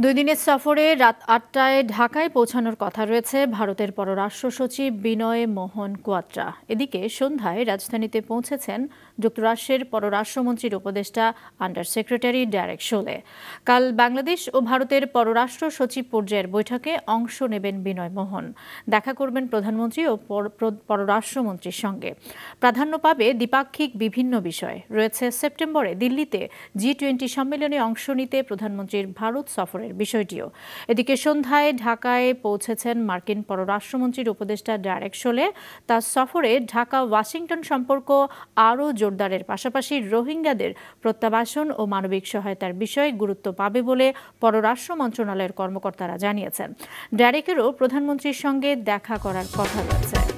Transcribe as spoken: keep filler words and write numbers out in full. दुई दिनेर सफरे रात आठटाय ढाकाय पौঁছানোর कथा रयेছে भारतेर परराष्ट्र सचिव बिनय मोहन कुआत्रा। एदिके सन्ध्याय राजधानीते पौঁছেছেন যুক্তরাষ্ট্রের परराष्ट्रमंत्री उपदेष्टा आंडार सेक्रेटारि डेरेक शोले। कल बांग्लादेश और भारतेर परराष्ट्र सचिव पर्यायर बैठके अंश नेबेन बिनय मोहन। देखा करबेन प्रधानमंत्री और परराष्ट्रमंत्रीर संगे। प्राधान्य पाबे द्विपाक्षिक विभिन्न विषय। रयेছে सेप्टेम्बरे दिल्लीते जी ट्वेंटी सम्मेलने अंश निते प्रधानमंत्रीर भारत सफर। एदिके सन्ध्याय ढाकाय पौঁছেছেন मार्किन परराष्ट्रमंत्रीर उपदेष्टा डेरेक शोले। तार सफरे ढाका वाशिंगटन सम्पर्क आरो जोरदारेर पाशापाशी रोहिंग्यादेर प्रत्यावासन और मानबिक सहायतार विषय गुरुत्व पाबे बोले परराष्ट्र मंत्रणालयेर कर्मकर्तारा जानिয়েছেন। डेरेकेरो प्रधानमंत्रीर संगे देखा करार कथा रयेছে।